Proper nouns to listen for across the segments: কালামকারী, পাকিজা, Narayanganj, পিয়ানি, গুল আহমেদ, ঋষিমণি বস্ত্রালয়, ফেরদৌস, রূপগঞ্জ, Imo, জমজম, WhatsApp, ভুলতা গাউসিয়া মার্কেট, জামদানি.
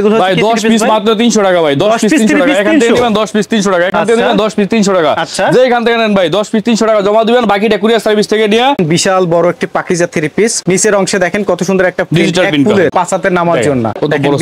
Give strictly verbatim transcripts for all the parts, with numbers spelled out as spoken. এগুলো ভাই দশ পিস মাত্র তিনশো টাকা ভাই, দশ পিস তিনশো টাকা এখান থেকে নেবেন, দশ পিস তিনশো টাকা এখান থেকে নেবেন, দশ পিস তিনশো টাকা যে এখান থেকে নেন ভাই, দশ পিস তিনশো টাকা জমা দিবেন, বাকিটা কুরিয়ার সার্ভিস থেকে নিয়ে। বিশাল বড় একটি পাকিজা থ্রি পিস, নিচের অংশে দেখেন কত সুন্দর একটা ডিজিটাল প্রিন্ট পাঁচ হাতের নামার জন্য,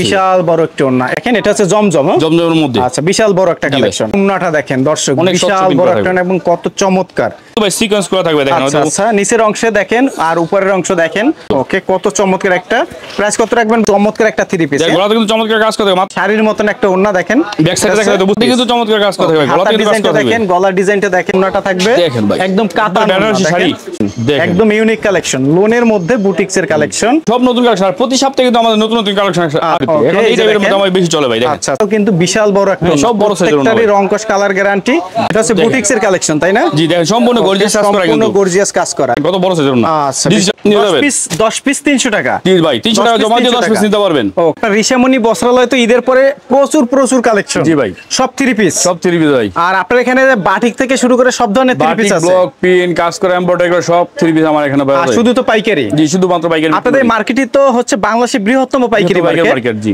বিশাল বড় একটা ওন্না। দেখেন এটা হচ্ছে জমজম, জমজমের মধ্যে আচ্ছা বিশাল বড় একটা কালেকশন। ওন্নাটা দেখেন দর্শক বিশাল বড় একটা এবং কত চমৎকার ভাই, সিকোয়েন্স করা থাকবে দেখেন আচ্ছা নিচের অংশে দেখেন আর উপরের অংশ দেখেন। ওকে কত চমৎকার একটা, প্রাইস কত রাখবেন? চমৎকার একটা থ্রি পিস, গলাতে কিন্তু চমৎকার কাজ করা থাকবে, শাড়ির মতন একটা ওন্না দেখেন, ব্যাক সাইডে দেখেন তো বুঝতে কিন্তু চমৎকার কাজ করা থাকবে, গলাতে কিন্তু কাজ করা থাকবে, দেখেন গলার ডিজাইনটা দেখেন, ওন্নাটা থাকবে দেখেন ভাই একদম কাতান বেনারসি শাড়ি, একদম ইউনিক কালেকশন, লোনের মধ্যে বুটিকসের কালেকশন, সব নতুন কালেকশন। আর প্রতি সপ্তাহে কিন্তু আমাদের নতুন নতুন কালেকশন আসে, এখন এই টাইপের মধ্যে আমার বেশি চলে ভাই দেখেন। আচ্ছা তো কিন্তু বিশাল বড় একটা, সব বড় সাইজের ওন্না, প্রত্যেকটারই রংকশ কালার গ্যারান্টি। এটা হচ্ছে বুটিকসের কালেকশন তাই না? জি দেখেন সম্পূর্ণ গর্জিয়াস কাজ করা, কিন্তু গর্জিয়াস কাজ করা, কত বড় সাইজের ওন্না। আচ্ছা দশ পিস দশ পিস তিনশো টাকা ভাই, তিনশো টাকা জমা দিয়ে দশ পিস নিতে পারবেন। ঋষিমণি বস্ত্রালয় তো ঈদের পরে প্রচুর প্রচুর কালেকশন জি ভাই, সব থ্রি পিস সব থ্রি পিস ভাই। আর আপনার এখানে বাটিক থেকে শুরু করে সব ধরনের থ্রি পিস আছে, ব্লক পিন কাজ করা এমব্রয়ডারি করা সব থ্রি পিস আমার এখানে পাওয়া যায়। শুধু তো পাইকারি? জি শুধু মাত্র পাইকারি। আপনাদের মার্কেটই তো হচ্ছে বাংলাদেশের বৃহত্তম পাইকারি মার্কেট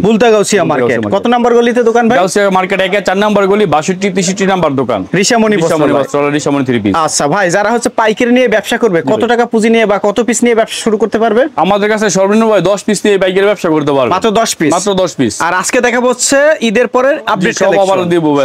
ভুলতা গাউসিয়া মার্কেট। কত নাম্বার গলিতে দোকান ভাই? গাউসিয়া মার্কেট এক চার নাম্বার গলি বাষট্টি তেষট্টি নাম্বার দোকান, ঋষিমণি বস্ত্রালয়, ঋষিমণি থ্রি পিস। আচ্ছা ভাই যারা হচ্ছে পাইকারি নিয়ে ব্যবসা করবে কত টাকা পুঁজি নিয়ে বা কত পিস নিয়ে ব্যবসা শুরু করতে পারবে? আমাদের কাছে সর্বনিম্ন ভাই দশ পিস নিয়ে পাইকারি ব্যবসা করতে পারবে, মাত্র দশ পিস, মাত্র দশ পিস। আর আজকে দেখা হচ্ছে ঈদের পরে আপডেট কালেকশন,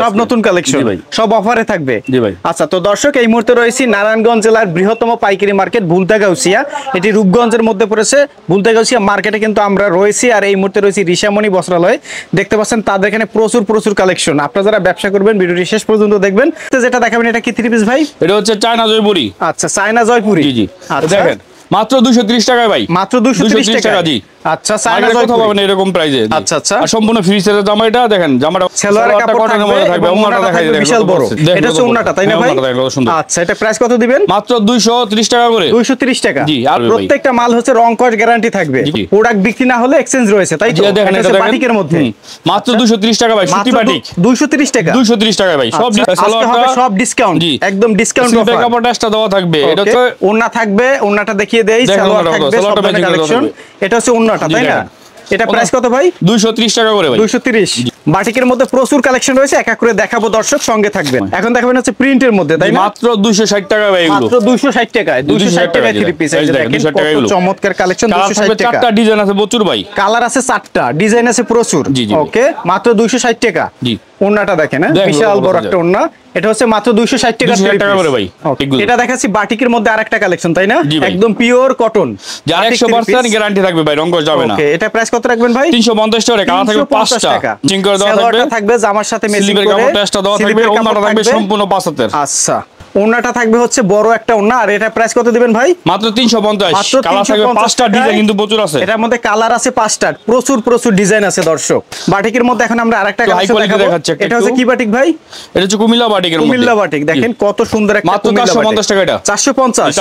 সব নতুন কালেকশন সব অফারে থাকবে জি ভাই। আচ্ছা তো দর্শক এই মুহূর্তে রয়েছি নারায়ণগঞ্জ জেলার বৃহত্তম পাইকারি মার্কেট ভুলতা গাউসিয়া, এটি রূপগঞ্জের মধ্যে পড়েছে। ভুলতা গাউসিয়া মার্কেটে কিন্তু আমরা রয়েছি, আর এই মুহূর্তে রয়েছি ঋষিমণি বস্ত্রালয়। দেখতে পাচ্ছেন তাদের এখানে প্রচুর প্রচুর কালেকশন। আপনারা যারা ব্যবসা করবেন ভিডিওটি শেষ পর্যন্ত দেখবেন। যেটা দেখাবেন এটা কি থ্রি পিস ভাই? এটা হচ্ছে চায়না জয়পুরি। আচ্ছা চায়না জয়পুরি জি জি, দেখেন মাত্র দুইশো ত্রিশ টাকায় ভাই, মাত্র দুইশো ত্রিশ টাকা জি। আচ্ছা সাইনা কত পাবেন এরকম প্রাইজে? আচ্ছা আচ্ছা সম্পূর্ণ ফ্রি সাইজের জামা, এটা দেখেন জামাটা সেলোয়ারের কাপড়টা মধ্যে থাকবে, ওন্নাটা দেখাই দেন বিশাল বড়, এটা হচ্ছে ওন্নাটা তাই না ভাই? আচ্ছা এটা প্রাইস কত দিবেন? মাত্র দুইশো ত্রিশ টাকা করে, দুইশো ত্রিশ টাকা জি। আর প্রত্যেকটা মাল হচ্ছে রং কোড গ্যারান্টি থাকবে, প্রোডাক্ট বিক্রি না হলে এক্সচেঞ্জ রয়েছে তাই তো? দেখেন এটা বাটিকের মধ্যে মাত্র দুইশো ত্রিশ টাকা ভাই, সুতি বাটিক দুইশো ত্রিশ টাকা, দুইশো ত্রিশ টাকা ভাই। সব সেলোয়ারটা সব ডিসকাউন্ট জি, একদম ডিসকাউন্ট অফার, কাপড়টা এক্সট্রা দেওয়া থাকবে। এটা হচ্ছে ওন্না থাকবে, ওন্নাটা দেখিয়ে দেই, সেলোয়ার থাকবে, সব কালেকশন। এটা হচ্ছে ওন্না টা তাই না? এটা প্রাইস কত ভাই? দুইশো ত্রিশ টাকা করে ভাই, দুইশো ত্রিশ। বাটিকের মধ্যে প্রচুর কালেকশন রয়েছে, এক এক করে দেখাবো, দর্শক সঙ্গে থাকবেন। এখন দেখাবেন হচ্ছে প্রিন্টের মধ্যে তাই না? মাত্র দুইশো ষাট টাকা ভাই, এগুলো মাত্র দুইশো ষাট টাকায়, দুইশো ষাট টাকায় থ্রি পিস। এই যে দেখেন কত চমৎকার কালেকশন, দুইশো ষাট টাকা, চারটা ডিজাইন আছে প্রচুর ভাই, কালার আছে চারটা, ডিজাইন আছে প্রচুর। ওকে মাত্র দুইশো ষাট টাকা জি। ওন্নাটা দেখেন বিশাল বড় একটা ওন্না, এটা হচ্ছে মাত্র দুইশো ষাট টাকা করে ভাই। এটা দেখাচ্ছি বাটিকের মধ্যে আরেকটা কালেকশন তাই না? একদম পিওর কটন, যার একশো পার্সেন্ট গ্যারান্টি থাকবে ভাই, রং যাবে না। ওকে এটা প্রাইস কত রাখবেন ভাই? তিনশো পঞ্চাশ টাকা, কালার থাকবে পাঁচটা, চিং করে দেওয়া থাকবে, থাকবে জামার সাথে ম্যাচিং করে, কাপড়টা এক্সট্রা দেওয়া থাকবে, ওন্নাটা থাকবে সম্পূর্ণ পাঁচাতের। আচ্ছা ওন্নাটা থাকবে হচ্ছে বড় একটা ওন্না। আর এটা প্রাইস কত দিবেন ভাই? মাত্র তিনশো পঞ্চাশ, কালার থাকবে পাঁচটা, ডিজাইন কিন্তু প্রচুর আছে, এটার মধ্যে কালার আছে পাঁচটা, প্রচুর প্রচুর ডিজাইন আছে দর্শক। বাটিকের মধ্যে এখন আমরা আরেকটা কালেকশন দেখাবো, এটা হচ্ছে কি বাটিক ভাই? এটা হচ্ছে কুমিল্লা বাটিকের মধ্যে, কুমিল্লা বাটিক দেখেন কত সুন্দর একটা, মাত্র চারশো পঞ্চাশ টাকা, এটা চারশো পঞ্চাশ, মাত্র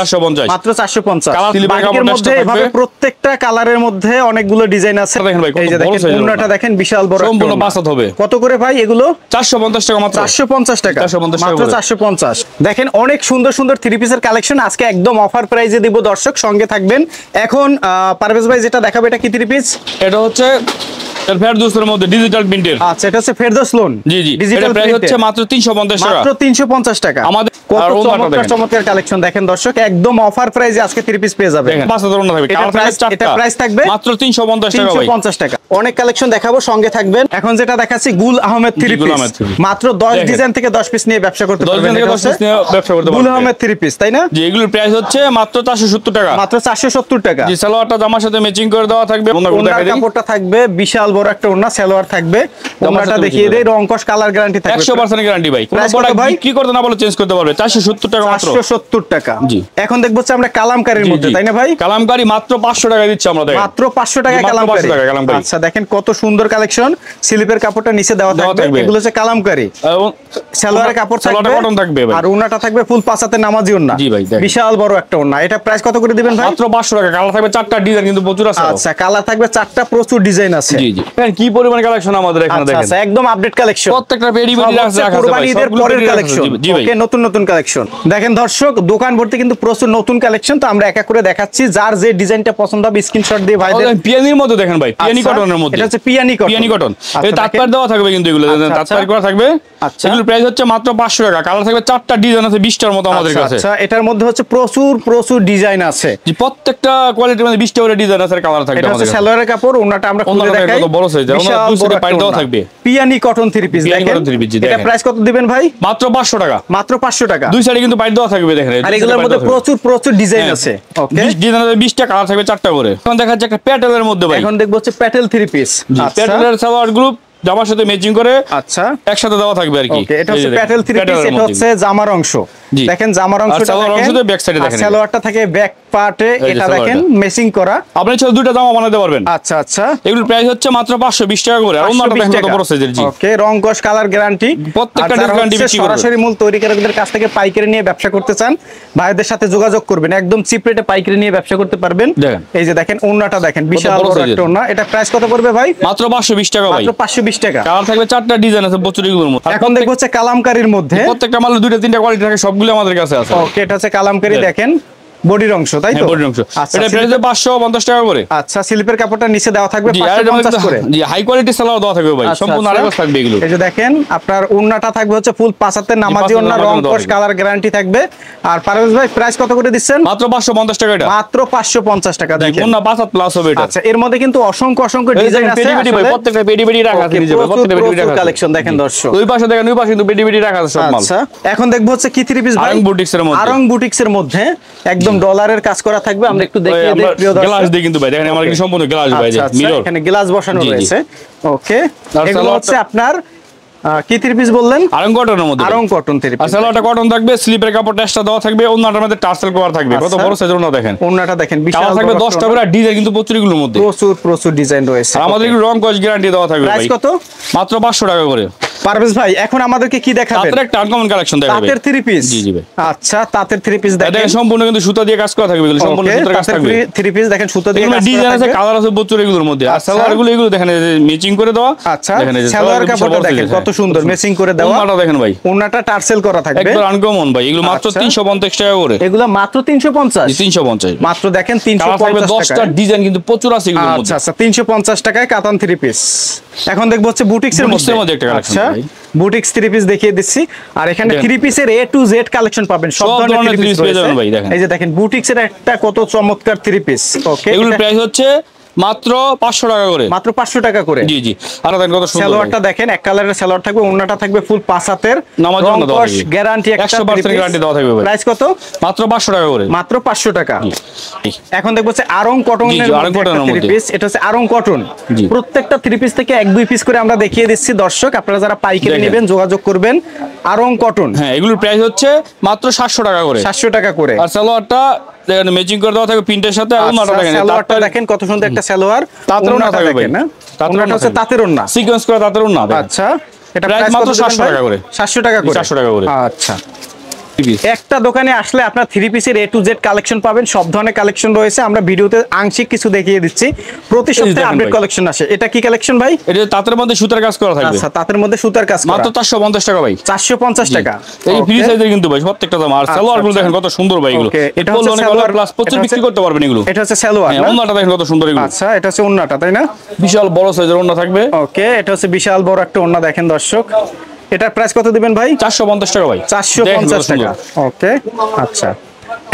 চারশো পঞ্চাশ। বাটিকের মধ্যে এভাবে প্রত্যেকটা কালারের মধ্যে অনেকগুলো ডিজাইন আছে দেখেন ভাই। এই যে দেখেন ওন্নাটা দেখেন বিশাল বড়, সম্পূর্ণ বাসাত হবে। কত করে ভাই এগুলো? চারশো পঞ্চাশ টাকা, মাত্র চারশো পঞ্চাশ টাকা, মাত্র চারশো পঞ্চাশ। দেখেন অনেক সুন্দর সুন্দর থ্রি পিসের কালেকশন আজকে একদম অফার প্রাইসে দেব, দর্শক সঙ্গে থাকবেন। এখন পারভেজ ভাই যেটা দেখাবে এটা কি থ্রি পিস? এটা হচ্ছে ফেরদৌসের মধ্যে ডিজিটাল প্রিন্টের। আচ্ছা এটা হচ্ছে ফেরদৌস লোন জি জি, এটা প্রাইস হচ্ছে মাত্র তিনশো পঞ্চাশ টাকা, মাত্র তিনশো পঞ্চাশ টাকা। আমাদের কত চমৎকার কালেকশন দেখেন দর্শক, একদম অফার প্রাইসে আজকে থ্রি পিস পেয়ে যাবেন। এটা প্রাইস থাকবে মাত্র তিনশো পঞ্চাশ টাকা ভাই, তিনশো পঞ্চাশ টাকা। অনেক কালেকশন দেখাবো, সঙ্গে থাকবেন। এখন যেটা দেখাচ্ছি গুল আহমেদ থ্রি পিস, মাত্র দশ ডিজাইন থেকে দশ পিস নিয়ে ব্যবসা করতে পারবেন, দশ পিস নিয়ে ব্যবসা করতে পারবেন। গুল আহমেদ থ্রি পিস তাই না জি, এগুলোর প্রাইস হচ্ছে মাত্র চারশো সত্তর টাকা, মাত্র চারশো সত্তর টাকা জি। সালোয়ারটা জামার সাথে ম্যাচিং করে দেওয়া থাকবে, ওনার কাপড়টা থাকবে বিশাল বড় একটা ওন্না, সেলোয়ার থাকবে, জামাটা দেখিয়ে দেই, রংকশ কালার গ্যারান্টি থাকবে, একশো পার্সেন্ট গ্যারান্টি ভাই। কোনো প্রোডাক্ট বিক্রি করতে না বলে চেঞ্জ করতে পারবে, চারশো সত্তর টাকা মাত্র, চারশো সত্তর টাকা জি। এখন দেখব হচ্ছে আমরা কালামকারীর মধ্যে তাই না ভাই? কালামকারী মাত্র পাঁচশো টাকা দিচ্ছি আমরা, দেখেন মাত্র পাঁচশো টাকা কালামকারী। আচ্ছা দেখেন কত সুন্দর কালেকশন, স্লিপের কাপড়টা নিচে দেওয়া থাকবে, এগুলো হচ্ছে কালামকারী, এবং সেলোয়ারের কাপড় থাকবে, আর ওন্নাটা থাকবে ফুল পাঁচাতে নামাজি ওন্না জি ভাই, বিশাল বড় একটা ওন্না। এটা প্রাইস কত করে দিবেন ভাই? মাত্র পাঁচশো টাকা, কালার থাকবে চারটা, ডিজাইন কিন্তু প্রচুর আছে। আচ্ছা কালার থাকবে চারটা, প্রচুর ডিজাইন আছে জি জি। কি পরিমাণ কালেকশন আমাদের এখানে, আচ্ছা একদম আপডেট কালেকশন, প্রত্যেকটা বেরি বেরি রাখা আছে, কুরবানি ঈদের পরের কালেকশন। ওকে, নতুন নতুন কালেকশন দেখেন দর্শক, দোকান ভর্তি কিন্তু প্রচুর নতুন কালেকশন। তো আমরা এক এক করে দেখাচ্ছি, যার যে ডিজাইনটা পছন্দ হবে স্ক্রিনশট দিয়ে ভাই দেখেন। পিয়ানির মধ্যে দেখেন ভাই, পিয়ানি কটনের মধ্যে, এটা হচ্ছে পিয়ানি কটন, পিয়ানি কটন এই তাতপার দেওয়া থাকবে কিন্তু, এগুলো তাতপার করা থাকবে। আচ্ছা, এগুলো প্রাইস হচ্ছে মাত্র পাঁচশো টাকা। কালার থাকবে চারটা, ডিজাইন আছে বিশটার মতো আমাদের কাছে। আচ্ছা, এটার মধ্যে হচ্ছে প্রচুর প্রচুর ডিজাইন আছে, প্রত্যেকটা কোয়ালিটির মধ্যে বিশটা করে ডিজাইন আছে, কালার থাকবে। এটা হচ্ছে সেলোয়ারের কাপড়, ওনাটা আমরা খুলে দেখাই, কত বড় সাইজ, ওনা দুই সাইডে পাইট দেওয়া থাকবে। পিয়ানি কটন থ্রি পিস দেখেন, এটা প্রাইস কত দিবেন ভাই? মাত্র পাঁচশো টাকা, মাত্র পাঁচশো টাকা। দুই সাইডে কিন্তু পাইট দেওয়া থাকবে দেখেন, আর এগুলোর মধ্যে প্রচুর প্রচুর ডিজাইন আছে। ওকে, ডিজাইন আছে বিশটা, কালার থাকবে চারটা করে। এখন দেখা যাচ্ছে একটা প্যাটেলের মধ্যে ভাই, এখন দেখব হচ্ছে প্যাটেল থ্রি পিস। আচ্ছা, প্যাটেলের সালোয়ার গ্রুপ জামার সাথে ম্যাচিং করে। আচ্ছা, একসাথে দেওয়া থাকবে আর কি। ওকে, এটা হচ্ছে প্যাটেল থ্রি পিস, এটা হচ্ছে জামার অংশ দেখেন, জামার অংশটা দেখেন, ব্যাক সাইডে দেখেন, সালোয়ারটা থাকে ব্যাক পার্টে, এটা দেখেন ম্যাচিং করা। আপনি চাইলে দুটো জামা বানাতে পারবেন। আচ্ছা আচ্ছা, এগুলোর প্রাইস হচ্ছে মাত্র পাঁচশো বিশ টাকা করে। আর অন্যটা দেখেন কত বড় সাইজের। জি, ওকে, রং কস কালার গ্যারান্টি, প্রত্যেকটা গ্যারান্টি বিক্রি করে। সরাসরি মূল তৈরিকারকদের কাছ থেকে পাইকারি নিয়ে ব্যবসা করতে চান, ভাইদের সাথে যোগাযোগ করবেন, একদম চিপ রেটে পাইকারি নিয়ে ব্যবসা করতে পারবেন। এই যে দেখেন ওন্নাটা দেখেন, বিশাল বড় একটা ওন্না। এটা প্রাইস কত পড়বে ভাই? মাত্র পাঁচশো বিশ টাকা ভাই, মাত্র পাঁচশো বিশ টাকা। কালার থাকবে চারটা, ডিজাইন আছে বছরগুলোর মধ্যে। এখন দেখব হচ্ছে কালামকারীর মধ্যে, প্রত্যেকটা মাল দুটো তিনটা কোয়ালিটি থাকে, সব আমাদের কাছে আছে। ওকে, এটা হচ্ছে কালামকারী দেখেন, বডির অংশ, তাই তো বডির অংশ। এটা প্রাইস পাঁচশো পঞ্চাশ টাকা করে। আচ্ছা, স্লিপের কাপড়টা নিচে দেওয়া থাকবে পাঁচশো পঞ্চাশ করে। জি, হাই কোয়ালিটি সালোয়ার দেওয়া থাকবে ভাই, সম্পূর্ণ আরাকাস থাকবে এগুলো। এই যে দেখেন আপনার ওন্নাটা থাকবে হচ্ছে ফুল পাঁচাতের নামাজি ওন্না, রং কোশ কালার গ্যারান্টি থাকবে। আর পারভেজ ভাই প্রাইস কত করে দিচ্ছেন? মাত্র পাঁচশো পঞ্চাশ টাকা, এটা মাত্র পাঁচশো পঞ্চাশ টাকা দেখেন, ওন্না পাঁচাত প্লাস হবে এটা। আচ্ছা, এর মধ্যে কিন্তু অসংখ্য অসংখ্য ডিজাইন আছে, প্রত্যেকটা বেডি বেডি রাখা আছে, প্রত্যেকটা বেডি বেডি রাখা আছে কালেকশন দেখেন দর্শক। ওই পাশে দেখেন, ওই পাশে কিন্তু বেডি বেডি রাখা আছে সব মাল। আচ্ছা, এখন দেখব হচ্ছে কি থ্রি পিস ভাই, আরং বুটিক্সের মধ্যে, আরং বুটিক্সের মধ্যে একদম ডলারের কাজ করা থাকবে। আমরা একটু দেখিয়ে দেই প্রিয় দর্শক, গ্লাস দিয়ে কিন্তু ভাই দেখেন, আমার কি সম্পূর্ণ গ্লাস ভাই, যে মিরর এখানে গ্লাস বসানো রয়েছে। ওকে, এগুলো হচ্ছে আপনার কি থ্রি পিস বললেন? আরং কটনের মধ্যে, আরং কটন থ্রি পিস। আসলে ওটা কটন থাকবে, স্লিপের কাপড় টেক্সটা দেওয়া থাকবে, ওন্নাটার মধ্যে টার্সেল কভার থাকবে। কত বড় সাইজের ওন্না দেখেন, ওন্নাটা দেখেন বিশাল থাকবে, দশটা করে ডিজাইন কিন্তু প্রত্যেকগুলোর মধ্যে, প্রচুর প্রচুর ডিজাইন রয়েছে। আমাদের কি রং কোশ গ্যারান্টি দেওয়া থাকবে ভাই। প্রাইস কত? মাত্র পাঁচশো টাকা করে। পারভেজ ভাই এখন আমাদেরকে কি দেখাবেন? তাতের একটা আনকমন কালেকশন দেখাবেন, তাতের থ্রি পিস। জি জি ভাই, আচ্ছা, তাতের থ্রি পিস দেখেন, এটা সম্পূর্ণ কিন্তু সুতা দিয়ে কাজ করা থাকবে, এগুলো সম্পূর্ণ সুতার কাজ থাকবে। থ্রি পিস দেখেন, সুতা দিয়ে কাজ, ডিজাইন আছে, কালার আছে বত্রিশগুলোর মধ্যে। আর সালোয়ারগুলো এগুলো দেখেন ম্যাচিং করে দেওয়া। আচ্ছা, সালোয়ার কাপড়টা দেখেন কত সুন্দর ম্যাচিং করে দেওয়া। ওন্নাটা দেখেন ভাই, ওন্নাটা টার্সেল করা থাকবে, একদম আনকমন ভাই। এগুলো মাত্র তিনশো পঞ্চাশ টাকা করে, এগুলো মাত্র তিনশো পঞ্চাশ, তিনশো পঞ্চাশ মাত্র দেখেন, তিনশো পঞ্চাশ টাকা। দশটা ডিজাইন কিন্তু প্রচুর আছে এগুলোর মধ্যে। আচ্ছা আচ্ছা, তিনশো পঞ্চাশ টাকায় কাতান থ্রি পিস। এখন দেখব হচ্ছে বুটিক্সের মধ্যে একটা কালেকশন, বুটিক্স থ্রি পিস দেখিয়ে দিচ্ছি। আর এখানে থ্রি পিসের এ টু জেড কালেকশন পাবেন, সব ধরনের থ্রি পিস পেয়ে যাবেন ভাই। দেখেন এই যে দেখেন বুটিক্সের একটা কত চমৎকার থ্রি পিস। ওকে, এগুলো প্রাইস হচ্ছে মাত্র পাঁচশো টাকা করে, মাত্র পাঁচশো টাকা করে। জি জি, আর দেখেন কত সুন্দর সালোয়ারটা দেখেন, এক কালারের সালোয়ার থাকবে, ওন্নাটা থাকবে ফুল পাঁচ হাতের নামাজ ওন্না দেওয়া থাকবে, গ্যারান্টি একশো পার্সেন্ট গ্যারান্টি দেওয়া থাকবে ভাই। প্রাইস কত? মাত্র পাঁচশো টাকা করে, মাত্র পাঁচশো টাকা। এখন দেখব হচ্ছে আরং কটনের থ্রি পিস, এটা হচ্ছে আরং কটন। প্রত্যেকটা থ্রি পিস থেকে এক দুই পিস করে আমরা দেখিয়ে দিচ্ছি দর্শক, আপনারা যারা পাইকারি নেবেন যোগাযোগ করবেন। আরং কটন, হ্যাঁ, এগুলোর প্রাইস হচ্ছে মাত্র সাতশো টাকা করে, সাতশো টাকা করে। আর সালোয়ারটা দেখেন ম্যাচিং করে দেওয়া থাকবে প্রিন্টের সাথে। আর ওন্নাটা দেখেন, সালোয়ারটা দেখেন কত সুন্দর একটা সালোয়ার, তাতের ওন্না থাকবে ভাই। ওন্নাটা হচ্ছে তাতের ওন্না, সিকোয়েন্স করা তাতের ওন্না। আচ্ছা, এটা প্রাইস মাত্র সাতশো টাকা করে, সাতশো টাকা করে, সাতশো টাকা করে। আচ্ছা, একটা দোকানে আসলে আপনার থ্রি পিসের এ টু জেড কালেকশন পাবেন, সব ধরনের কালেকশন রয়েছে। আমরা ভিডিওতে আংশিক কিছু দেখিয়ে দিচ্ছি, প্রতি সপ্তাহে আপডেট কালেকশন আসে। এটা কি কালেকশন ভাই? এটা তাতের মধ্যে সুতার কাজ করা থাকবে। আচ্ছা, তাতের মধ্যে সুতার কাজ, মাত্র চারশো পঞ্চাশ টাকা ভাই, চারশো পঞ্চাশ টাকা। এই ফ্রি সাইজের কিন্তু ভাই প্রত্যেকটা দাম। আর সালোয়ারগুলো দেখেন কত সুন্দর ভাই, এগুলো এটা হলো অনেক ভালো প্লাস প্রচুর বিক্রি করতে পারবেন এগুলো। এটা হচ্ছে সালোয়ার, ওন্নাটা দেখেন কত সুন্দর এগুলো। আচ্ছা, এটা হচ্ছে ওন্নাটা, তাই না? বিশাল বড় সাইজের ওন্না থাকবে। ওকে, এটা হচ্ছে বিশাল বড় একটা ওন্না দেখেন দর্শক। এটার প্রাইস কত দিবেন ভাই? চারশো পঞ্চাশ টাকা ভাই, চারশো পঞ্চাশ টাকা। ওকে, আচ্ছা,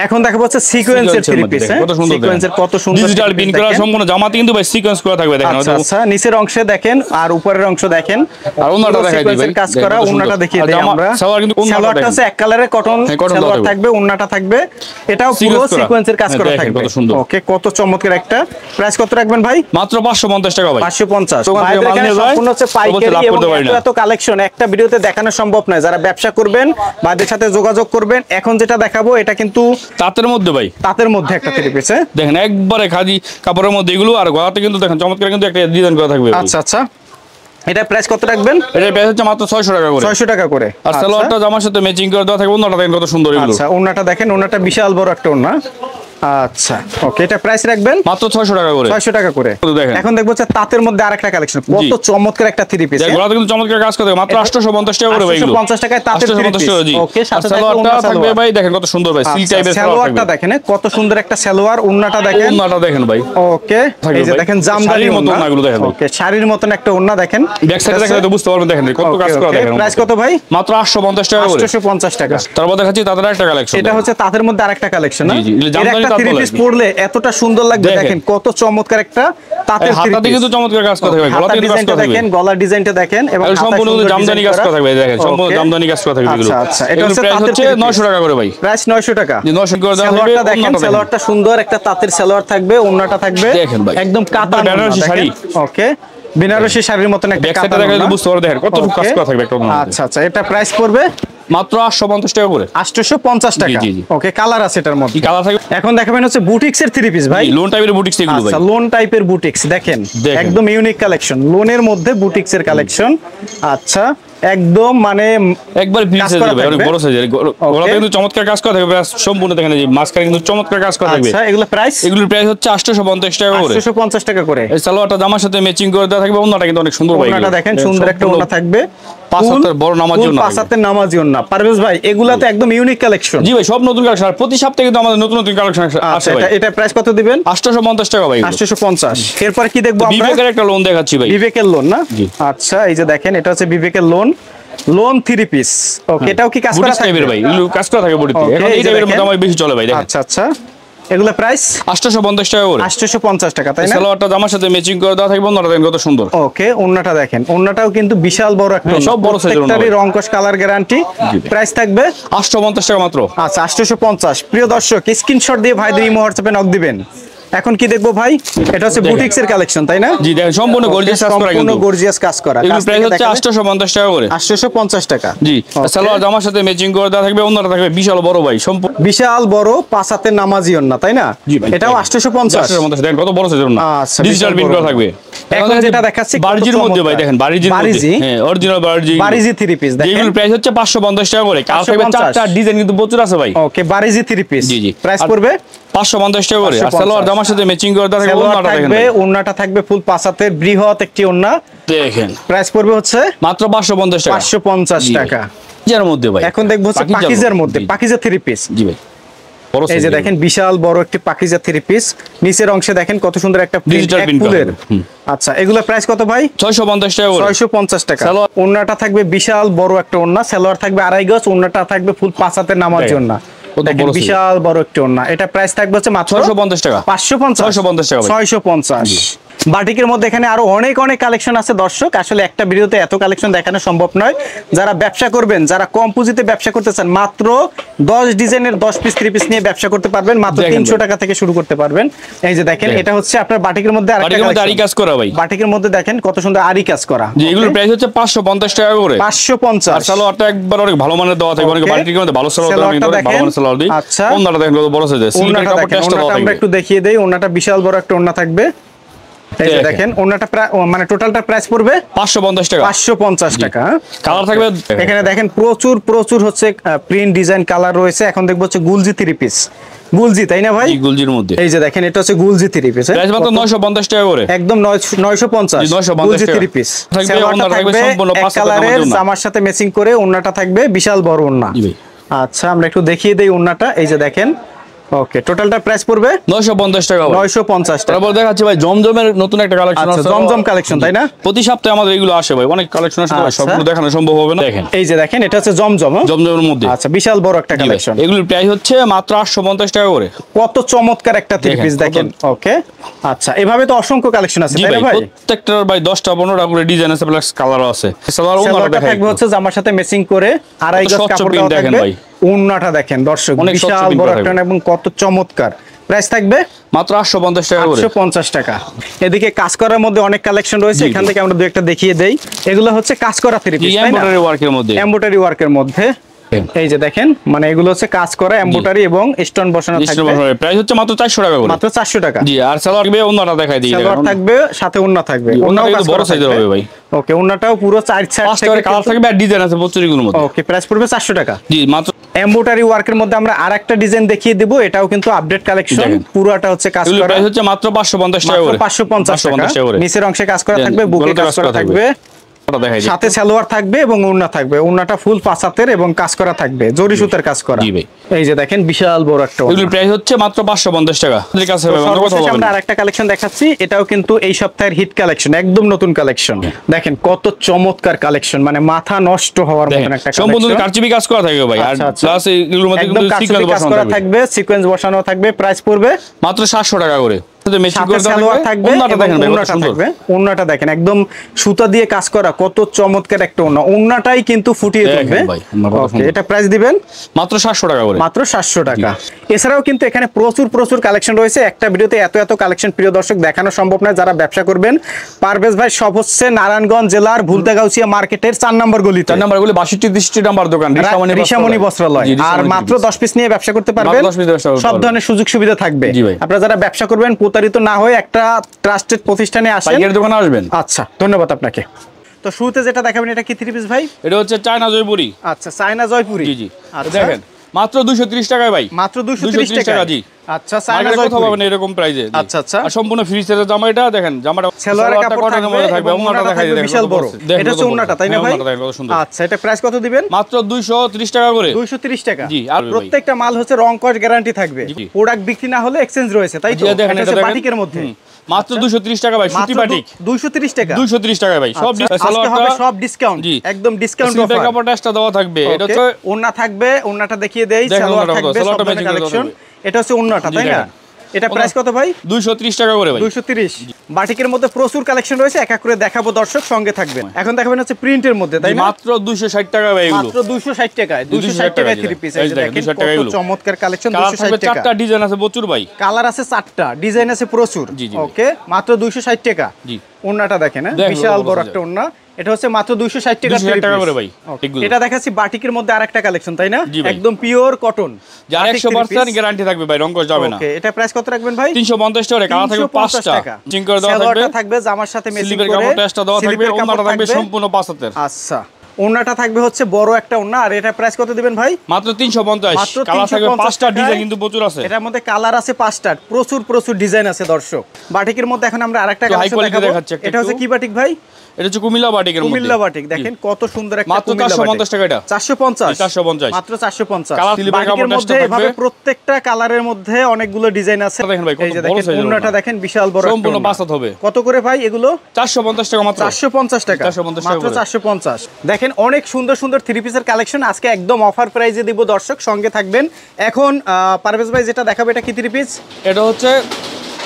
এখন দেখা যাচ্ছে সিকোয়েন্সের থ্রি পিস। হ্যাঁ, সিকোয়েন্সের কত সুন্দর ডিজিটাল বিন করা, সম্পূর্ণ জামাতে কিন্তু ভাই সিকোয়েন্স করা থাকবে দেখেন। আচ্ছা, নিচের অংশে দেখেন আর উপরের অংশ দেখেন। আর ওন্নাটা দেখাই দিই ভাই, কাজ করা ওন্নাটা দেখিয়ে দেই আমরা। সালোয়ার কিন্তু ওন্নাটা আছে এক কালারের কটন সালোয়ার থাকবে, ওন্নাটা থাকবে, এটাও পুরো সিকোয়েন্সের কাজ করা থাকবে। ওকে, কত চমৎকার একটা। প্রাইস কত রাখবেন ভাই? মাত্র পাঁচশো পঞ্চাশ টাকা ভাই, পাঁচশো পঞ্চাশ। তো মানে সম্পূর্ণ হচ্ছে পাইকারি এবং এত কালেকশন একটা ভিডিওতে দেখানো সম্ভব নয়। যারা ব্যবসা করবেন বাদের সাথে যোগাযোগ করবেন। এখন যেটা দেখাবো এটা কিন্তু তাতের মধ্যে ভাই, তাতের মধ্যে একটা থ্রি পিস দেখেন, একবারে খাদি কাপড়ের মধ্যে এগুলো। আর গলাতে কিন্তু দেখেন চমৎকার কিন্তু একটা ডিজাইন করা থাকবে। আচ্ছা আচ্ছা, এটা প্রাইস কত রাখবেন? এটা প্রাইস হচ্ছে মাত্র ছয়শো টাকা করে, ছয়শো টাকা করে। আর সালোয়ারটা জামার সাথে ম্যাচিং করে দেওয়া থাকবে। ওন্নাটা দেখেন কত সুন্দর এগুলো। আচ্ছা, ওন্নাটা দেখেন, ওন্নাটা বিশাল বড় একটা ওন্না। আচ্ছা ওকে, এটা প্রাইস রাখবেন মাত্র ছয়শ টাকা করে, ছয়শ টাকা করে। এখন দেখবো হচ্ছে তাঁতের মধ্যে আরেকটা কালেকশন, কত চমৎকার একটা থ্রি পিস, গোলাতে কিন্তু চমৎকার কাজ করে, মাত্র আটশো পঞ্চাশ টাকা করে ভাই, আটশো পঞ্চাশ টাকায় তাঁতের থ্রি পিস। ওকে, সাথে সালোয়ারটা থাকবে ভাই, দেখেন কত সুন্দর ভাই, সিল টাইপের সালোয়ারটা দেখেন, কত সুন্দর একটা সালোয়ার, ওন্নাটা দেখেন, ওন্নাটা দেখেন ভাই। ওকে, এই যে দেখেন জামদানির মতো ওন্নাগুলো দেখেন। ওকে, শাড়ির মতো একটা ওন্না দেখেন, ব্যাক সাইডে দেখলে তো বুঝতে পারবেন, দেখেন কত কাজ করা, দেখেন প্রাইস কত ভাই মাত্র আটশো পঞ্চাশ টাকা করে, আটশো পঞ্চাশ টাকা। তারপর দেখাচ্ছি তাঁতের আরেকটা কালেকশন, এটা হচ্ছে তাঁতের মধ্যে আরেকটা কালেকশন, না জি জি, জামদানি থ্রি পিস পরলে এতটা সুন্দর লাগবে, দেখেন কত চমৎকার একটা তাঁতের থ্রি পিস, হাতাতে কিন্তু চমৎকার কাজ করা থাকবে, গলাতে ডিজাইনটা দেখেন, গলার ডিজাইনটা দেখেন, এবং সম্পূর্ণ জামদানি কাজ করা থাকবে, দেখেন সম্পূর্ণ জামদানি কাজ করা থাকবে এগুলো। আচ্ছা, এটা হচ্ছে তাঁতের নয়শ টাকা করে ভাই, প্রাইস নয়শ টাকা জি, নয়শ করে দাম হবে। দেখেন সালোয়ারটা সুন্দর একটা তাঁতের সালোয়ার থাকবে, ওন্নাটা থাকবে একদম কাতান বেনারসি শাড়ি। ওকে, বেনারসি শাড়ির মত একটা কাজ দেখেন, কত কাজ করা থাকবে একটা। আচ্ছা আচ্ছা, এটা প্রাইস পড়বে মাত্র আটশো পঞ্চাশ টাকা করে, আটশো পঞ্চাশ টাকা। ওকে, কালার আছে এটার মধ্যে, কালার থাকবে। এখন দেখাবেন হচ্ছে বুটিক্সের থ্রি পিস ভাই, লোন টাইপের বুটিক্স এগুলো ভাই, আচ্ছা লোন টাইপের বুটিক্স দেখেন, একদম ইউনিক কালেকশন, লোনের মধ্যে বুটিক্সের কালেকশন। আচ্ছা, একদম মানে একবার ফিনিশ হয়ে যাবে, অনেক বড় সাইজের, গোলাপে কিন্তু চমৎকার কাজ করা থাকবে, সম্পূর্ণ দেখেন এই মাস্কার কিন্তু চমৎকার কাজ করা থাকবে। আচ্ছা, এগুলো প্রাইস, এগুলো প্রাইস হচ্ছে আটশো পঞ্চাশ টাকা করে, আটশো পঞ্চাশ টাকা করে। এই সালোয়ারটা জামার সাথে ম্যাচিং করে দেওয়া থাকবে, ওন্নাটা কিন্তু অনেক সুন্দর ভাই, ওন্নাটা দেখেন সুন্দর একটা ওন্না থাকবে, পাঁচাতের বড় নামাজি ওন্না, পাঁচাতের নামাজি ওন্না। পারভেজ ভাই, এগুলা তো একদম ইউনিক কালেকশন জি ভাই, সব নতুন কালেকশন, আর প্রতি সপ্তাহে কিন্তু আমাদের নতুন নতুন কালেকশন আসে ভাই। এটা প্রাইস কত দিবেন? আটশো পঞ্চাশ টাকা ভাই, আটশো পঞ্চাশ। এরপর কি দেখব আমরা? বিবেকের একটা লোন দেখাচ্ছি ভাই, বিবেকের লোন না। আচ্ছা, এই যে দেখেন এটা হচ্ছে বিবেকের lawn, lawn three piece. Okay, এটাও কি কাজ করা থাকবে ভাই? এগুলো কাজ করা থাকে বডিতে, এখন এই টাইপের মধ্যে আমার বেশি চলে ভাই। দেখেন, আচ্ছা আচ্ছা, এগুলো প্রাইস আটশো পঞ্চাশ টাকা করে, আটশো পঞ্চাশ টাকা, তাই না? সালোয়ারটা জামার সাথে ম্যাচিং করে দেওয়া থাকবে, ওন্নাটা দেখেন কত সুন্দর। ওকে, ওন্নাটা দেখেন, ওন্নাটাও কিন্তু বিশাল বড় একটা, সব বড় সাইজের ওন্না, এটারই রংকশ কালার গ্যারান্টি। প্রাইস থাকবে আটশো পঞ্চাশ টাকা মাত্র। আচ্ছা, আটশো পঞ্চাশ। প্রিয় দর্শক, স্ক্রিনশট দিয়ে ভাইদের ইমো হোয়াটসঅ্যাপে নক দিবেন। এখন কি দেখবো ভাই? এটা হচ্ছে বুটিক্সের কালেকশন, তাই না জি? দেখেন সম্পূর্ণ গর্জিয়াস কাজ করা, সম্পূর্ণ গর্জিয়াস কাজ করা। এর প্রাইস হচ্ছে আটশো পঞ্চাশ টাকা করে, আটশো পঞ্চাশ টাকা জি। সালোয়ার জামার সাথে ম্যাচিং করে দেওয়া থাকবে, ওন্নাটা থাকবে বিশাল বড় ভাই, সম্পূর্ণ বিশাল বড়, পাঁচ হাতের নামাজি ওন্না, তাই না? এটাও আটশো পঞ্চাশ। আটশো পঞ্চাশ, দেখেন কত বড় সাইজের ওন্না, ডিজিটাল প্রিন্ট করা থাকবে। এখন যেটা দেখাচ্ছি বারজির মধ্যে ভাই, দেখেন বারজির মধ্যে, হ্যাঁ অরিজিনাল বারজি, বারজি থ্রি পিস দেখেন। এর প্রাইস হচ্ছে পাঁচশো পঞ্চাশ টাকা করে, কাল থাকবে চারটা ডিজাইন কিন্তু প্রচুর আছে ভাই। ওকে, বারজি থ্রি পিস জি জি, প্রাইস পড়বে পাঁচশো পঞ্চাশ টাকা করে। আর সালোয়ার জামার সাথে ম্যাচিং করে দেওয়া থাকবে, ওন্নাটা দেখেন, ওন্নাটা থাকবে ফুল পাঁচাতের, বৃহৎ একটি ওন্না দেখেন। প্রাইস পড়বে হচ্ছে মাত্র পাঁচশো পঞ্চাশ টাকা, পাঁচশো পঞ্চাশ টাকা যার মধ্যে ভাই। এখন দেখব হচ্ছে পাকিজার মধ্যে, পাকিজা থ্রি পিস জি ভাই, এই যে দেখেন বিশাল বড় একটি পাকিজা থ্রি পিস, নিচের অংশে দেখেন কত সুন্দর একটা ডিজিটাল প্রিন্টের। আচ্ছা, এগুলা প্রাইস কত ভাই? ছয়শ পঞ্চাশ টাকা করে, ছয়শ পঞ্চাশ টাকা। ওন্নাটা থাকবে বিশাল বড় একটা ওন্না, সালোয়ার থাকবে আড়াই গজ, ওন্নাটা থাকবে ফুল পাঁচাতের নামার জন্য, বিশাল বড় একটা ওন্না। এটা প্রাইস থাকবে হচ্ছে মাত্র ছয়শ পঞ্চাশ টাকা, পাঁচশ পঞ্চাশ, ছয়শ পঞ্চাশ টাকা, ছয়শ পঞ্চাশ। বাটিকের মধ্যে এখানে আরো অনেক অনেক কালেকশন আছে দর্শক, আসলে একটা ভিডিওতে এত কালেকশন দেখানো সম্ভব নয়। যারা ব্যবসা করবেন, যারা কম পুঁজিতে ব্যবসা করতে চান, মাত্র দশ ডিজাইনের দশ পিস থ্রি পিস নিয়ে ব্যবসা করতে পারবেন, মাত্র তিনশো টাকা থেকে শুরু করতে পারবেন। এই যে দেখেন, এটা হচ্ছে আপনার বাটিকের মধ্যে আরি কাজ করা ভাই, বাটিকের মধ্যে দেখেন কত সুন্দর আরি কাজ করা। এগুলোর প্রাইস হচ্ছে পাঁচশ পঞ্চাশ টাকা করে, পাঁচশ পঞ্চাশ। আর সালোয়ারটা একবার অনেক ভালো মানের দেওয়া থাকে, অনেক বাটিকের মধ্যে ভালো সালোয়ার দেওয়া, কিন্তু ভালো মানের সালোয়ার দেই। আচ্ছা, ওন্নাটা দেখেন কত বড় সাইজের, ওন্নাটা আমরা একটু দেখিয়ে দেই, ওন্নাটা বিশাল বড় একটা ওন্না থাকবে। এই যে দেখেন ওন্নাটা, মানে টোটালটা প্রাইস পড়বে পাঁচশ পঞ্চাশ টাকা, পাঁচশ পঞ্চাশ টাকা। কালার থাকবে এখানে দেখেন প্রচুর প্রচুর হচ্ছে প্রিন্ট ডিজাইন কালার রয়েছে। এখন দেখব হচ্ছে গুলজি থ্রি পিস, গুলজি তাই না ভাই? গুলজির মধ্যে এই যে দেখেন, এটা হচ্ছে গুলজি থ্রি পিস, প্রাইস মাত্র নয়শ পঞ্চাশ টাকা করে, একদম নয়শ পঞ্চাশ, নয়শ পঞ্চাশ গুলজি থ্রি পিস। ওন্নাটা থাকবে সম্পূর্ণ পাঁচ কালারের, জামার সাথে ম্যাচিং করে ওন্নাটা থাকবে বিশাল বড় ওন্না। আচ্ছা, আমরা একটু দেখিয়ে দেই ওন্নাটা, এই যে দেখেন। ওকে, টোটালটা প্রাইস পড়বে নয়শ পঞ্চাশ টাকা, নয়শ পঞ্চাশ টাকা। তারপর দেখাচ্ছি ভাই জমজমের নতুন একটা কালেকশন আছে, জমজম কালেকশন, তাই না? প্রতি সপ্তাহে আমাদের এগুলো আসে ভাই, অনেক কালেকশন আছে, সবগুলো দেখানো সম্ভব হবে না। দেখেন এই যে দেখেন, এটা হচ্ছে জমজম, জমজমের মধ্যে আচ্ছা বিশাল বড় একটা কালেকশন। এগুলোর প্রাইস হচ্ছে মাত্র আটশ পঞ্চাশ টাকা করে, কত চমৎকার একটা থ্রি পিস দেখেন। ওকে, আচ্ছা, এভাবে তো অসংখ্য কালেকশন আছে, তাই না ভাই? প্রত্যেকটার ভাই দশটা পনেরোটা করে ডিজাইন আছে, প্লাস কালারও আছে। সালোয়ার ওন্নাটা থাকবে হচ্ছে জামার সাথে ম্যাচিং করে আড়াই গজ কাপড় দেওয়া থাকবে। ওন্নাটা দেখেন দর্শক, বিশাল বড় একটা এবং কত চমৎকার। প্রাইস থাকবে মাত্র আটশ পঞ্চাশ টাকা করে, আটশ পঞ্চাশ টাকা। এদিকে কাজ করার মধ্যে অনেক কালেকশন রয়েছে, এখান থেকে আমরা দুই একটা দেখিয়ে দেই। এগুলো হচ্ছে কাজ করা থ্রি পিস, এমব্রয়ডারি ওয়ার্কের মধ্যে, এমব্রয়ডারি ওয়ার্কের মধ্যে। এই যে দেখেন, মানে এগুলো হচ্ছে কাজ করা, এমব্রয়ডারি এবং স্টোন বসানো থাকবে। প্রাইস হচ্ছে মাত্র চারশ টাকা করে, মাত্র চারশ টাকা জি। আর সালোয়ার থাকবে, ওন্নাটা দেখাই দিই, সালোয়ার থাকবে সাথে ওন্না থাকবে, ওন্নাও বড় সাইজের হবে ভাই। ওকে, ওন্নাটাও পুরো চার চার কালার থাকবে, আর ডিজাইন আছে প্রচুর এগুলোর মধ্যে। ওকে, প্রাইস পড়বে চারশ টাকা জি মাত্র। এমব্রয়ডারি ওয়ার্কের মধ্যে আমরা আরেকটা ডিজাইন দেখিয়ে দেব, এটাও কিন্তু আপডেট কালেকশন। পুরোটা হচ্ছে কাজ করা, প্রাইস হচ্ছে মাত্র পাঁচশো পঞ্চাশ টাকা করে, পাঁচশো পঞ্চাশ টাকা। নিচের অংশে কাজ করা থাকবে, বুকে কাজ করা থাকবে, সাথে সালোয়ার থাকবে এবং ওড়না থাকবে। ওড়নাটা ফুল পাঁচাতের এবং কাজ করা থাকবে, জরি সুতার কাজ করা। এই যে দেখেন বিশাল বড় একটা ওড়না, এর প্রাইস হচ্ছে মাত্র পাঁচশো পঞ্চাশ টাকা। আমরা আরেকটা কালেকশন দেখাচ্ছি, এটাও কিন্তু এই সপ্তাহের হিট কালেকশন, একদম নতুন কালেকশন। দেখেন কত চমৎকার কালেকশন, মানে মাথা নষ্ট হওয়ার মতন একটা কালেকশন। সম্পূর্ণ কারচুপি কাজ করা থাকবে ভাই, আর প্লাস এগুলোর মধ্যে কিন্তু সিকোয়েন্স বসানো থাকবে, সিকোয়েন্স বসানো থাকবে। প্রাইস পড়বে মাত্র সাতশো টাকা করে। ওড়নাটা দেখেন একদম সুতা দিয়ে কাজ করা, কত চমৎকার একটা ওড়না। ওড়নাটাই কিন্তু ফুটিয়ে থাকবে। এটা প্রাইস দিবেন মাত্র সাতশো টাকা করে, মাত্র সাতশো টাকা। এছাড়াও কিন্তু এখানে প্রচুর প্রচুর কালেকশন রয়েছে, একটা ভিডিওতে এত এত কালেকশন প্রিয় দর্শক দেখানো সম্ভব নয়। যারা ব্যবসা করবেন, পারভেজ ভাই সব হচ্ছে নারায়ণগঞ্জ জেলার ভুলতা গাউসিয়া মার্কেটের চার নম্বর গলিতে, চার নম্বর গলি বাষট্টি নম্বর দোকান, ঋষামণি বস্ত্রালয়। আর মাত্র দশ পিস নিয়ে ব্যবসা করতে পারবেন, সব ধরনের সুযোগ সুবিধা থাকবে। আপনারা যারা ব্যবসা করবেন, প্রতারিত না হয়ে একটা ট্রাস্টেড প্রতিষ্ঠানে আসেন, এর দোকানে আসবেন। আচ্ছা, ধন্যবাদ আপনাকে। তো শুরুতে যেটা দেখাবেন এটা কি থ্রি পিস ভাই? এটা হচ্ছে চায়না জয়পুরি। আচ্ছা, চায়না জয়পুরি, জি জি। আচ্ছা দেখেন মাত্র দুইশো ত্রিশ টাকায় ভাই, মাত্র দুইশো ত্রিশ টাকা, জি। আচ্ছা, চায়না জয়পুরি কোথাও পাবেন এরকম প্রাইসে। আচ্ছা আচ্ছা, আর সম্পূর্ণ ফ্রি সাইজের জামা। এটা দেখেন জামাটা সেলোয়ার কাপড় থাকবে, ওনাটা দেখাই দেন বিশাল বড়। এটা হচ্ছে ওনাটা, তাই না ভাই? কত সুন্দর। আচ্ছা, এটা প্রাইস কত দিবেন? মাত্র দুইশো ত্রিশ টাকা করে, দুইশো ত্রিশ টাকা, জি। আর প্রত্যেকটা মাল হচ্ছে রং কস গ্যারান্টি থাকবে, প্রোডাক্ট বিক্রি না হলে এক্সচেঞ্জ রয়েছে, তাই তো? দেখেন এটা বাটিকের মধ্যে মাত্র দুইশো ত্রিশ টাকা ভাই, সুতি বাটিক দুইশো ত্রিশ টাকা, দুইশো ত্রিশ টাকা ভাই। সব ডিসকাউন্ট হবে, সব ডিসকাউন্ট, একদম ডিসকাউন্ট অফার। এটা কাপড়টা একটা দেওয়া থাকবে, এটা হচ্ছে ওন্না থাকবে, ওন্নাটা দেখিয়ে দেই, সালোয়ার থাকবে, সব ধরনের কালেকশন। এটা হচ্ছে ওন্নাটা, তাই না? এটা প্রাইস কত ভাই? দুইশো ত্রিশ টাকা করে ভাই, দুইশো ত্রিশ। বাটিকের মধ্যে প্রচুর কালেকশন রয়েছে, এক এক করে দেখাবো, দর্শক সঙ্গে থাকবেন। এখন দেখাবেন হচ্ছে প্রিন্টের মধ্যে, তাই না? মাত্র দুইশো ষাট টাকা ভাই, এগুলো মাত্র দুইশো ষাট টাকায়, দুইশো ষাট টাকায় থ্রি পিস। এই দেখেন কত চমৎকার কালেকশন, দুইশো ষাট টাকা। চারটা ডিজাইন আছে প্রচুর ভাই, কালার আছে চারটা, ডিজাইন আছে প্রচুর। ওকে, মাত্র দুইশো ষাট টাকা। জি, ওন্নাটা দেখেন, বিশাল বড় একটা ওন্না। এটা হচ্ছে মাত্র দুইশো ষাট টাকা টাকা করে ভাই। এটা দেখাচ্ছি বাটিকের মধ্যে আরেকটা কালেকশন, তাই না? একদম পিওর কটন, যার একশো পার্সেন্ট গ্যারান্টি থাকবে ভাই, রং কস যাবে না। ওকে, এটা প্রাইস কত রাখবেন ভাই? তিনশো পঞ্চাশ টাকা। কালা থাকবে পাঁচটা, চিং করে দেওয়া থাকবে, এটা থাকবে জামার সাথে ম্যাচিং করে, কাপড় টেস্টটা দেওয়া থাকবে, ওন্নাটা থাকবে সম্পূর্ণ পাঁচাতের। আচ্ছা, ওন্নাটা থাকবে হচ্ছে বড় একটা ওন্না। আর এটা প্রাইস কত দিবেন ভাই? মাত্র তিনশো পঞ্চাশ। কালার থাকবে পাঁচটা, ডিজাইন কিন্তু প্রচুর আছে, এটার মধ্যে কালার আছে পাঁচটা, প্রচুর প্রচুর ডিজাইন আছে দর্শক। বাটিকের মধ্যে এখন আমরা আরেকটা কালেকশন দেখাবো, এটা হচ্ছে কি বাটিক ভাই? এটা হচ্ছে কুমিল্লা বাটিকের মধ্যে, কুমিল্লা বাটিক। দেখেন কত সুন্দর একটা, মাত্র চারশো পঞ্চাশ টাকা। এটা চারশো পঞ্চাশ, চারশো পঞ্চাশ, মাত্র চারশো পঞ্চাশ। কালার সিলভার কাপড় টেস্ট হবে, এভাবে প্রত্যেকটা কালারের মধ্যে অনেকগুলো ডিজাইন আছে। দেখেন ভাই কত বড় সাইজ, ওন্নাটা দেখেন বিশাল বড়, সম্পূর্ণ বাসাত হবে। কত করে ভাই এগুলো? চারশো পঞ্চাশ টাকা মাত্র, চারশো পঞ্চাশ টাকা, মাত্র চারশো পঞ্চাশ। দেখেন অনেক সুন্দর সুন্দর থ্রি পিসের কালেকশন আজকে একদম অফার প্রাইসে দেব, দর্শক সঙ্গে থাকবেন। এখন পারভেজ ভাই যেটা দেখাবে এটা কি থ্রি পিস? এটা হচ্ছে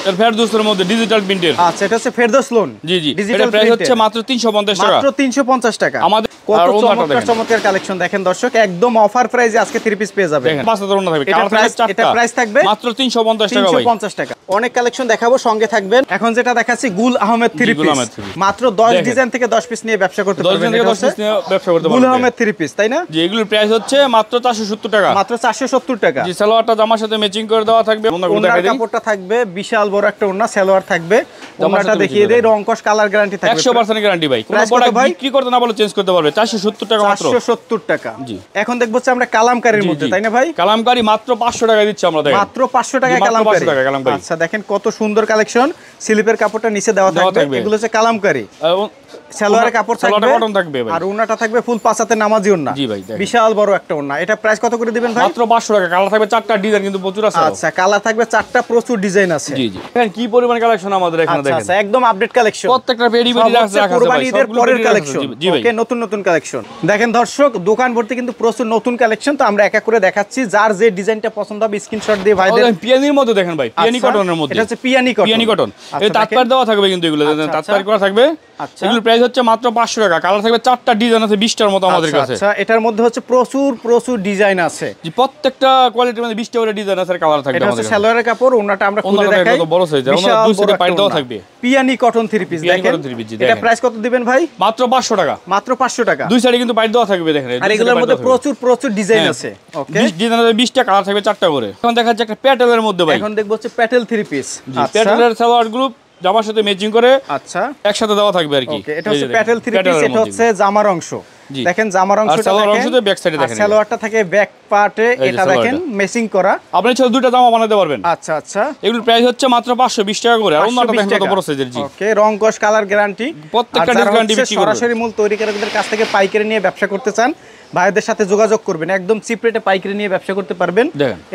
এর ফেরদৌসের মধ্যে ডিজিটাল প্রিন্টের। আচ্ছা, এটা হচ্ছে ফেরদৌস লোন, জি জি। এটা প্রাইস হচ্ছে মাত্র তিনশো পঞ্চাশ টাকা, মাত্র তিনশো পঞ্চাশ টাকা। আমাদের কত চমৎকার চমৎকার কালেকশন দেখেন দর্শক, একদম অফার প্রাইসে আজকে থ্রি পিস পেয়ে যাবেন। এটা প্রাইস থাকবে মাত্র তিনশো পঞ্চাশ টাকা ভাই, তিনশো পঞ্চাশ টাকা। অনেক কালেকশন দেখাবো, সঙ্গে থাকবেন। এখন যেটা দেখাচ্ছি গুল আহমেদ থ্রি পিস, মাত্র দশ ডিজাইন থেকে দশ পিস নিয়ে ব্যবসা করতে পারবেন, দশ থেকে দশ পিস নিয়ে ব্যবসা করতে পারবেন, গুল আহমেদ থ্রি পিস, তাই না? জি, এগুলোর প্রাইস হচ্ছে মাত্র চারশো সত্তর টাকা, মাত্র চারশো সত্তর টাকা। জি, সালোয়ারটা জামার সাথে ম্যাচিং করে দেওয়া থাকবে, ওনার কাপড়টা থাকবে বিশাল বড় একটা ওন্না, সালোয়ার থাকবে, ওন্নাটা দেখিয়ে দেই, রং কস কালার গ্যারান্টি থাকবে, একশো পার্সেন্ট গ্যারান্টি ভাই। কোনো প্রোডাক্ট বিক্রি করতে না বলে চেঞ্জ করতে পারবে, চারশো সত্তর টাকা মাত্র, চারশো সত্তর টাকা। জি, এখন দেখব হচ্ছে আমরা কালামকারীর মধ্যে, তাই না ভাই? কালামকারী মাত্র পাঁচশো টাকা দিচ্ছি আমরা, দেখেন মাত্র পাঁচশো টাকা কালামকারী। আচ্ছা, দেখেন কত সুন্দর কালেকশন, স্লিপের কাপড়টা নিচে দেওয়া থাকবে, এগুলো হচ্ছে কালামকারী। সালোয়ারের কাপড় থাকবে, আর ওন্নাটা থাকবে ফুল পাঁচাতে, নামাজি ওন্না, জি ভাই, বিশাল বড় একটা ওন্না। এটা প্রাইস কত করে দিবেন ভাই? মাত্র পাঁচশো টাকা। কালার থাকবে চারটা, ডিজাইন কিন্তু প্রচুর আছে। আচ্ছা, কালার থাকবে চারটা, প্রচুর ডিজাইন আছে, জি জি। দেখেন কি পরিমাণ কালেকশন আমাদের এখানে, দেখেন আচ্ছা, একদম আপডেট কালেকশন, প্রত্যেকটা পেডি পেডি রাখা আছে, কুরবানি ঈদের পরের কালেকশন, জি ভাই। ওকে, নতুন নতুন কালেকশন দেখেন দর্শক, দোকান ভর্তি কিন্তু প্রচুর নতুন কালেকশন। তো আমরা এক এক করে দেখাচ্ছি, যার যে ডিজাইনটা পছন্দ হবে স্ক্রিনশট দিয়ে ভাই দেন। পিয়ানির মধ্যে দেখেন ভাই, পিয়ানি কটনের মধ্যে, এটা হচ্ছে পিয়ানি কটন, পিয়ানি কটন। এই তাতপার দেওয়া থাকবে কিন্তু, এগুলো তাতপার করা থাকবে। আচ্ছা, এগুলো প্রাইস হচ্ছে মাত্র পাঁচশো টাকা। কালার থাকবে চারটা, ডিজাইন আছে বিশটার মতো আমাদের কাছে। আচ্ছা, এটার মধ্যে হচ্ছে প্রচুর প্রচুর ডিজাইন আছে, জি, প্রত্যেকটা কোয়ালিটির মধ্যে বিশটা করে ডিজাইন আছে। কালার থাকবে, এটা হচ্ছে সালোয়ারের কাপড়, ওন্নাটা আমরা খুলে দেখাই, বড় সাইজ, ওন্না দুই সাইডে পাইট দেওয়া থাকবে, পিয়ানি কটন থ্রি পিস। দেখেন এটা প্রাইস কত দিবেন ভাই? মাত্র পাঁচশো টাকা, মাত্র পাঁচশো টাকা। দুই সাইডে কিন্তু পাইট দেওয়া থাকবে, দেখেন। আর এগুলোর মধ্যে প্রচুর প্রচুর ডিজাইন আছে। ওকে, ডিজাইন আছে বিশটা, কালার থাকবে চারটা করে। এখন দেখা যাচ্ছে একটা প্যাটেলের মধ্যে ভাই, এখন দেখবো হচ্ছে প্যাটেল থ্রি পিস। প্যাটেলের সালোয়ার গ্রুপ জামার সাথে ম্যাচিং করে, আচ্ছা, একসাথে দেওয়া থাকবে আর কি। ওকে, এটা হচ্ছে প্যাটেল থ্রি পিস, এটা হচ্ছে জামার অংশ। দেখেন জামার অংশটা দেখেন, সালোয়ারটা থাকে ব্যাক পার্টে, এটা দেখেন মেসিং করা। আপনি চাইলে দুটো জামা বানাতে পারবেন। আচ্ছা আচ্ছা, এগুলোর প্রাইস হচ্ছে মাত্র পাঁচশো বিশ টাকা করে। আর ওনাটা দেখেন কত বড় সাইজের। জি ওকে, রং কস কালার গ্যারান্টি, প্রত্যেকটা গ্যারান্টি বিক্রি করে। সরাসরি মূল তৈরিকারকদের কাছ থেকে পাইকারি নিয়ে ব্যবসা করতে চান, ভাইদের সাথে যোগাযোগ করবেন, একদম চিপ রেটে পাইকারি নিয়ে ব্যবসা করতে পারবেন।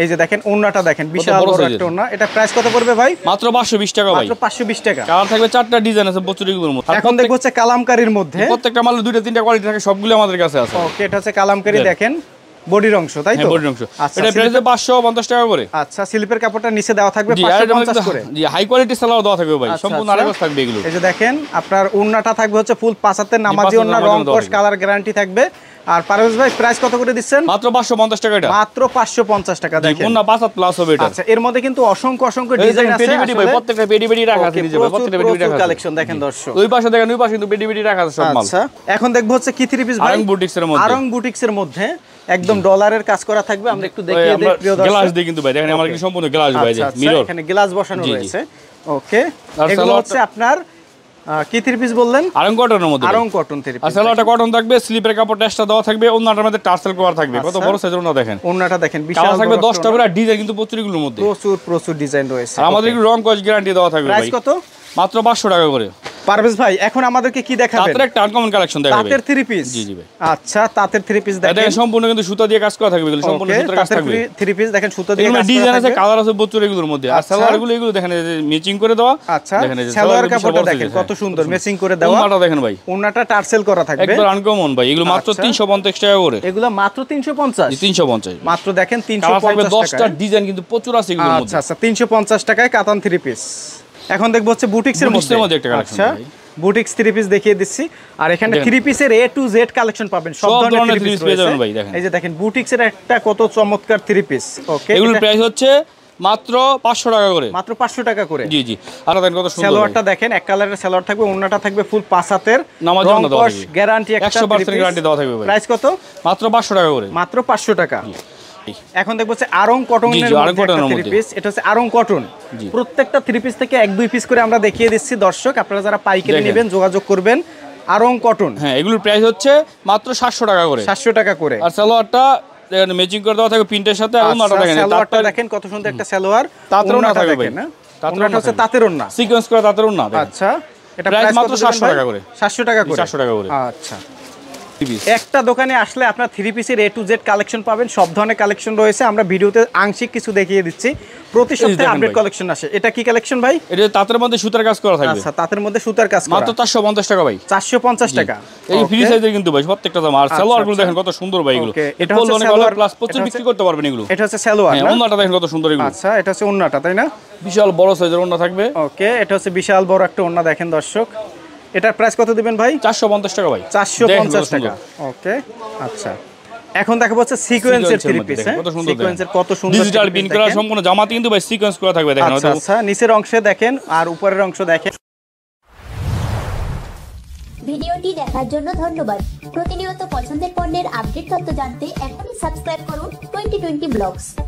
এই যে দেখেন ওন্নাটা দেখেন, বিশাল বড় একটা ওন্না। এটা প্রাইস কত পড়বে ভাই? মাত্র পাঁচশো বিশ টাকা ভাই, মাত্র পাঁচশো বিশ টাকা। কালার থাকবে চারটা, ডিজাইন আছে বত্রিশগুলোর মধ্যে। এখন দেখব হচ্ছে কালামকারীর মধ্যে, প্রত্যেকটা মালের দুইটা তিনটা কোয়ালিটি থাকে, সবগুলো আমাদের কাছে আছে। ওকে, এটা হচ্ছে কালামকারী, দেখেন বডির অংশ, তাই তো? বডির অংশ। এটা প্রাইস পাঁচশো পঞ্চাশ টাকা করে। আচ্ছা, স্লিপের কাপড়টা নিচে দেওয়া থাকবে পাঁচশো পঞ্চাশ করে। জি, হাই কোয়ালিটি সালোয়ার দেওয়া থাকবে ভাই, সম্পূর্ণ আড়াই গজ থাকবে এগুলো। এই যে দেখেন আপনার ওন্নাটা থাকবে হচ্ছে ফুল পাঁচাতে নামাজি ওন্না, রং কস কালার গ্যারান্টি থাকবে। আর পারভেজ ভাই প্রাইস কত করে দিচ্ছেন? মাত্র পাঁচশো পঞ্চাশ টাকা। এটা মাত্র পাঁচশো পঞ্চাশ টাকা। দেখেন কোন না পাঁচ প্লাস হবে এটা। আচ্ছা, এর মধ্যে কিন্তু অসংখ্য অসংখ্য ডিজাইন আছে। পেডি পেডি ভাই, প্রত্যেকটা পেডি পেডি রাখা আছে, নিয়ে যাবেন প্রত্যেকটা পেডি পেডি রাখা আছে কালেকশন। দেখেন দর্শক, ওই পাশে দেখেন, ওই পাশে কিন্তু পেডি পেডি রাখা আছে সব মাল। আচ্ছা, এখন দেখব হচ্ছে কি থ্রি পিস ভাই, আরং বুটিক্সের মধ্যে। আরং বুটিক্সের মধ্যে একদম ডলারের কাজ করা থাকবে। আমরা একটু দেখিয়ে দেই প্রিয় দর্শক, গ্লাস দেই কিন্তু ভাই। দেখেন আমার কি সম্পূর্ণ গ্লাস ভাই, যে মিরর এখানে গ্লাস বসানো রয়েছে। ওকে, এগুলো হচ্ছে আপনার কি থ্রি পিস বললেন? আরং কটনের মধ্যে। Aarong cotton three piece. আচ্ছা, ওটা কটন থাকবে, স্লিপের কাপড় টেস্টটা দেওয়া থাকবে, ওন্নাটার মধ্যে টার্সেল কভার থাকবে। কত বড় সাইজের ওন্না দেখেন, ওন্নাটা দেখেন বিশাল বড় থাকবে। দশটা করে ডিজাইন কিন্তু প্রচুরগুলোর মধ্যে, প্রচুর প্রচুর ডিজাইন রয়েছে। আর আমাদের কি রং কস গ্যারান্টি দেওয়া থাকবে ভাই। প্রাইস কত? মাত্র পাঁচশো টাকা করে। পারভেজ ভাই এখন আমাদেরকে কি দেখাবেন? তাঁতের একটা আনকমন কালেকশন দেখাবেন, তাঁতের থ্রি পিস। জি জি ভাই। আচ্ছা, তাঁতের থ্রি পিস দেখেন, এটা সম্পূর্ণ কিন্তু সুতা দিয়ে কাজ করা থাকবে, এগুলো সম্পূর্ণ সুতার কাজ থাকবে। থ্রি পিস দেখেন, সুতা দিয়ে কাজ, ডিজাইন আছে, কালার আছে প্রচুর এগুলোর মধ্যে। আর সালোয়ারগুলো এগুলো দেখেন ম্যাচিং করে দেওয়া। আচ্ছা, সালোয়ার কাপড়টা দেখেন কত সুন্দর ম্যাচিং করে দেওয়া। ওন্নাটা দেখেন ভাই, ওন্নাটা টার্সেল করা থাকবে, একদম আনকমন ভাই। এগুলো মাত্র তিনশো পঞ্চাশ টাকা করে। এগুলো মাত্র তিনশো পঞ্চাশ। জি, তিনশো পঞ্চাশ মাত্র। দেখেন তিনশো পঞ্চাশ টাকা, দশটা ডিজাইন কিন্তু প্রচুর আছে এগুলোর মধ্যে। আচ্ছা আচ্ছা, তিনশো পঞ্চাশ টাকায় কাতান থ্রি পিস। এখন দেখব হচ্ছে বুটিক্সের মধ্যে একটা কালেকশন। আচ্ছা, বুটিক্স থ্রি পিস দেখিয়ে দিচ্ছি। আর এখানে থ্রি পিসের এ টু জেড কালেকশন পাবেন, সব ধরনের থ্রি পিস পেয়ে যাবেন ভাই। দেখেন এই যে দেখেন বুটিক্সের একটা কত চমৎকার থ্রি পিস। ওকে, এগুলোর প্রাইস হচ্ছে মাত্র পাঁচশো টাকা করে, মাত্র পাঁচশো টাকা করে। জি জি। আর দেখেন কত সুন্দর সালোয়ারটা দেখেন, এক কালারের সালোয়ার থাকবে, ওন্নাটা থাকবে ফুল পাঁচ হাতের নামাজি ওন্না দেওয়া থাকবে, গ্যারান্টি একশো পার্সেন্ট গ্যারান্টি দেওয়া থাকবে ভাই। প্রাইস কত? মাত্র পাঁচশো টাকা করে, মাত্র পাঁচশো টাকা। এখন দেখবো হচ্ছে আরং কটনের থ্রি পিস। এটা হচ্ছে আরং কটন, প্রত্যেকটা থ্রি পিস থেকে এক দুই পিস করে আমরা দেখিয়ে দিচ্ছি। দর্শক আপনারা যারা পাইকারি নেবেন যোগাযোগ করবেন। আরং কটন, হ্যাঁ, এগুলোর প্রাইস হচ্ছে মাত্র সাতশো টাকা করে, সাতশো টাকা করে। আর সালোয়ারটা দেখেন ম্যাচিং করে দেওয়া থাকে প্রিন্টের সাথে। আর ওন্নাটা দেখেন, সালোয়ারটা দেখেন কত সুন্দর একটা সালোয়ার, তাঁতের ওন্না থাকবে না? ওন্নাটা হচ্ছে তাঁতের ওন্না, সিকোয়েন্স করা তাঁতের ওন্না। আচ্ছা, এটা প্রাইস মাত্র সাতশো টাকা করে, সাতশো টাকা করে, সাতশো টাকা করে। আচ্ছা, একটা দোকানে আসলে আপনার থ্রি পিসের এ টু জেড কালেকশন পাবেন, সব ধরনের কালেকশন রয়েছে। আমরা ভিডিওতে আংশিক কিছু দেখিয়ে দিচ্ছি, প্রতি সপ্তাহে আপডেট কালেকশন আসে। এটা কি কালেকশন ভাই? এটা তাঁতের মধ্যে সুতার কাজ করা থাকবে। আচ্ছা, তাঁতের মধ্যে সুতার কাজ করা, মাত্র চারশো পঞ্চাশ টাকা ভাই, চারশো পঞ্চাশ টাকা। এই ফ্রি সাইজের কিন্তু ভাই প্রত্যেকটা দাম। আর সালোয়ারগুলো দেখেন কত সুন্দর ভাই, এগুলো এটা হচ্ছে সালোয়ার প্লাস প্রচুর বিক্রি করতে পারবেন এগুলো। এটা হচ্ছে সালোয়ার, ওন্নাটা দেখেন কত সুন্দর এগুলো। আচ্ছা, এটা হচ্ছে ওন্নাটা, তাই না? বিশাল বড় সাইজের ওন্না থাকবে। ওকে, এটা হচ্ছে বিশাল বড় একটা ওন্না দেখেন দর্শক। এটার প্রাইস কত দিবেন ভাই? চারশো পঞ্চাশ টাকা ভাই, চারশো পঞ্চাশ টাকা। ওকে, আচ্ছা, এখন দেখাবো হচ্ছে সিকোয়েন্সের থ্রি পিস। হ্যাঁ, সিকোয়েন্সের কত সুন্দর ডিজিটাল প্রিন্ট করা, সম্পূর্ণ জামাতে কিন্তু ভাই সিকোয়েন্স করা থাকবে। দেখেন আচ্ছা, নিচের অংশে দেখেন আর উপরের অংশ দেখেন। ভিডিওটি দেখার জন্য ধন্যবাদ। প্রতিনিয়ত পছন্দের পণ্যের আপডেট তথ্য জানতে এখনই সাবস্ক্রাইব করুন টোয়েন্টি টোয়েন্টি ব্লগস।